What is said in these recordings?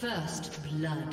First blood.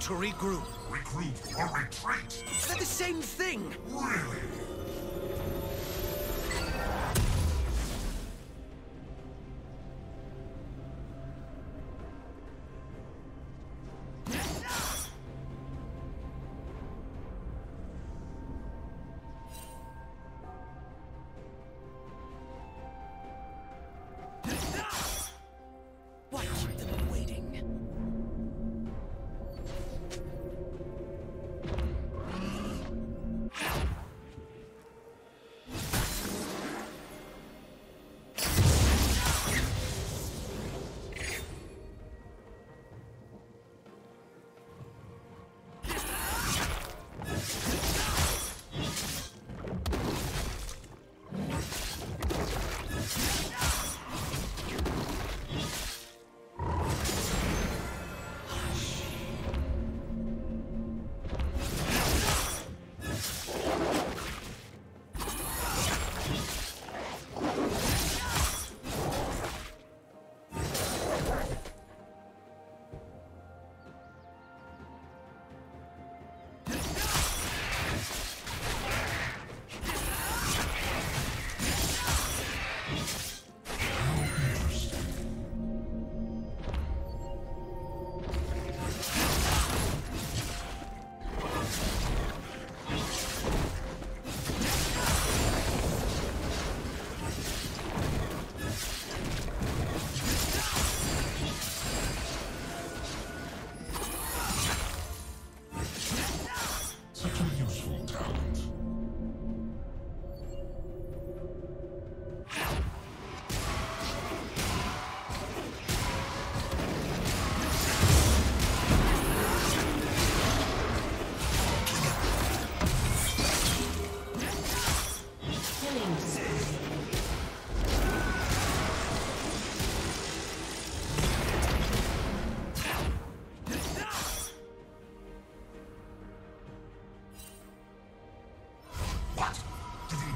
To regroup. Regroup or retreat? They're the same thing. Really?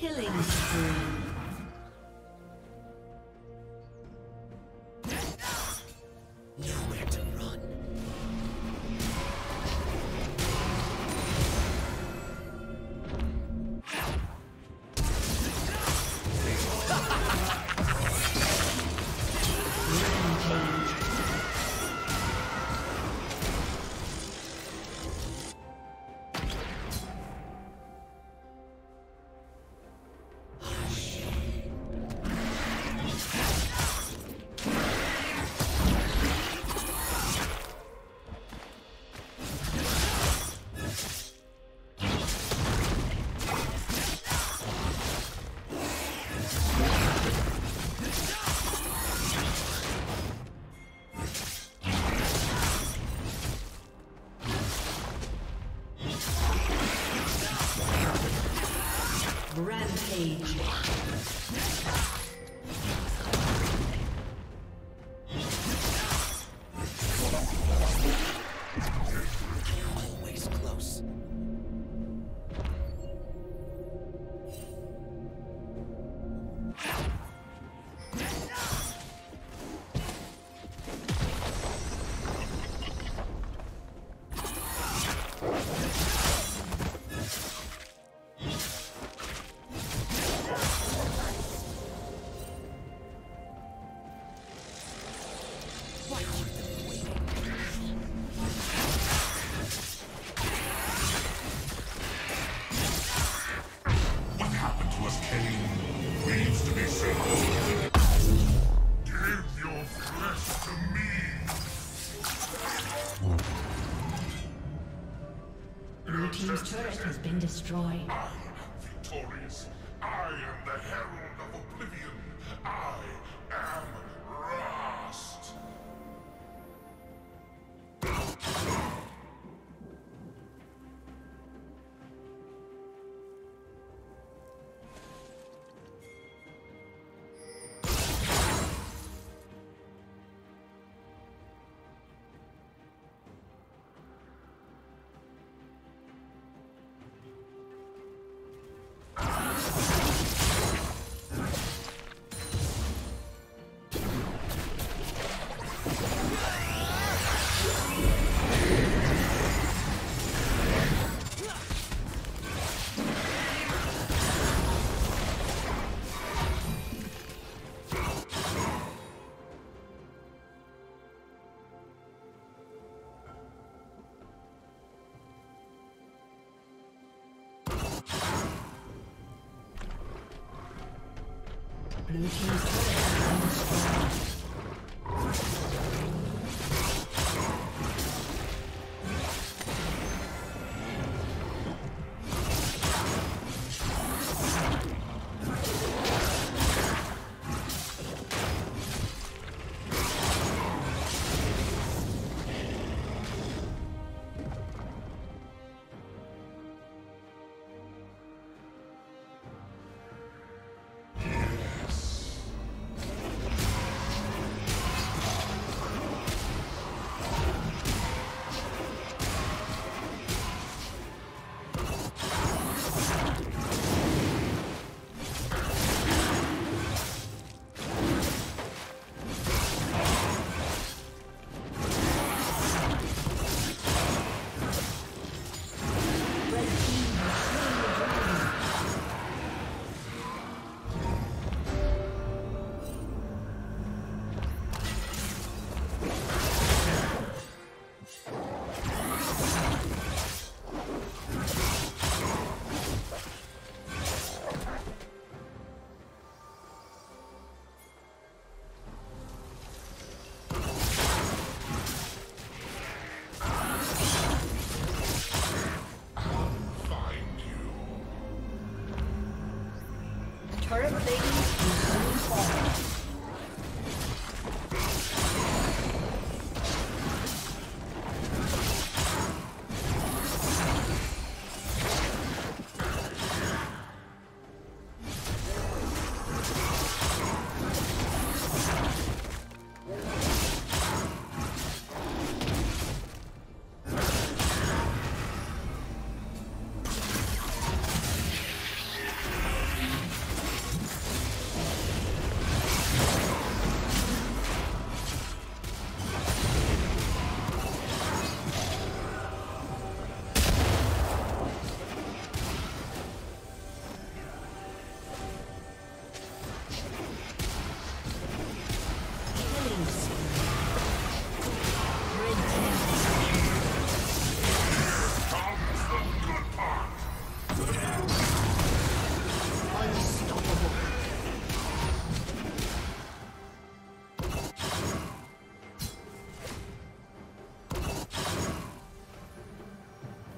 Killing spree. This turret has been destroyed. I am victorious. I am the herald of oblivion. I am Rost. Blue team's turret has been destroyed.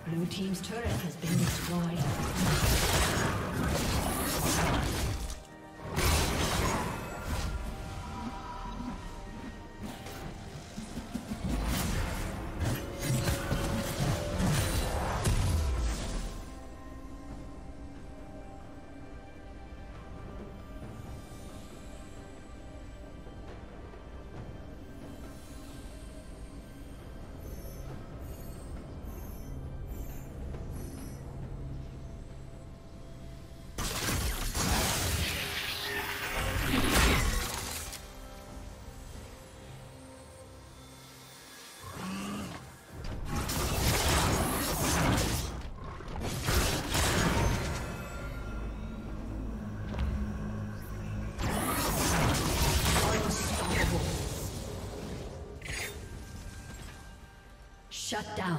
Blue team's turret has been destroyed. Shut down.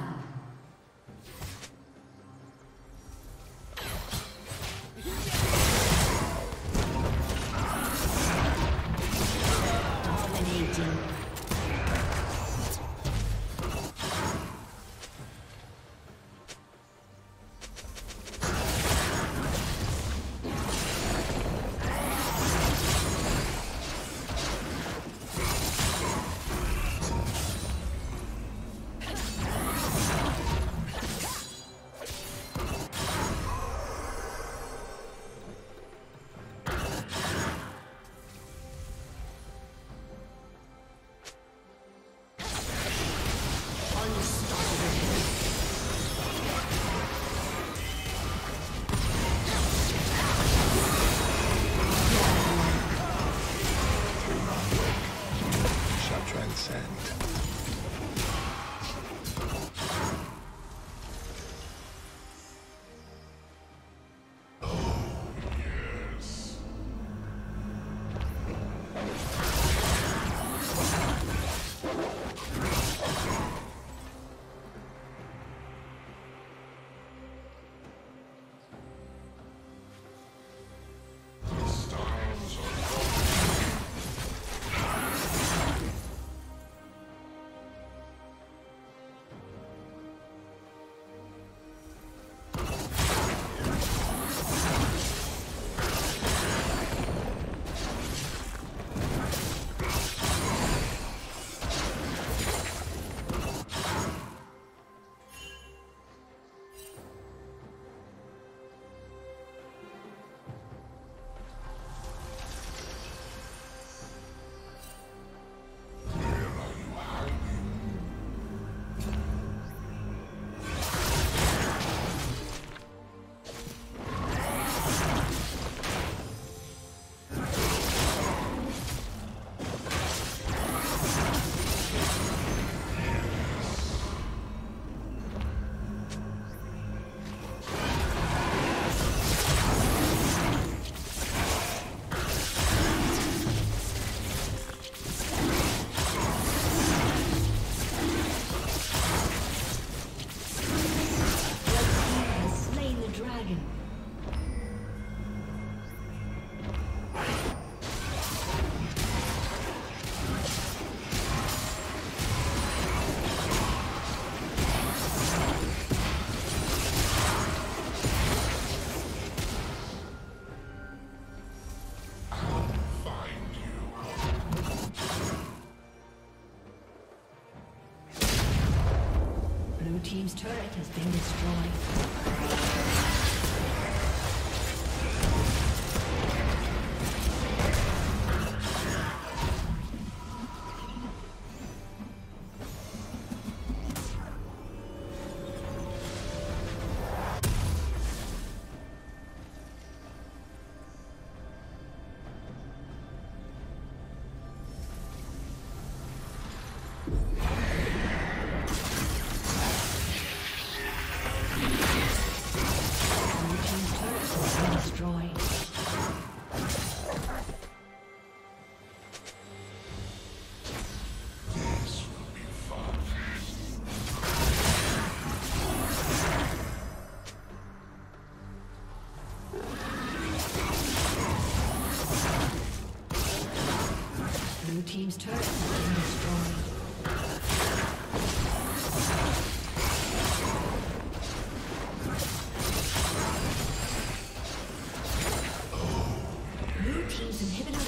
team's turret has been destroyed. Team's turret has been destroyed. Blue team's inhibitor has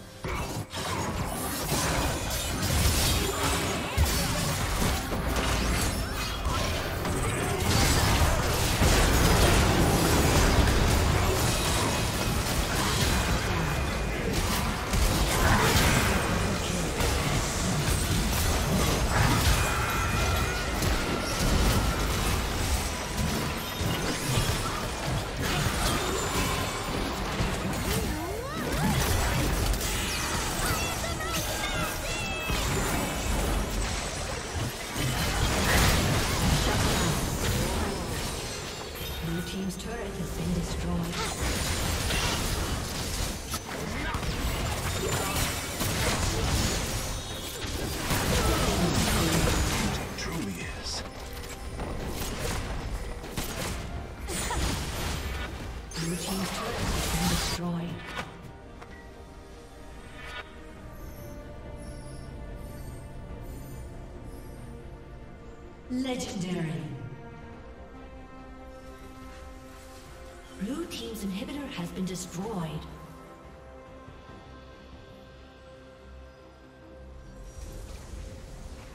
been destroyed. Blue team's turret has been destroyed. Red team's turret has been destroyed. Team's turret has been destroyed. Legendary. Blue team's inhibitor has been destroyed.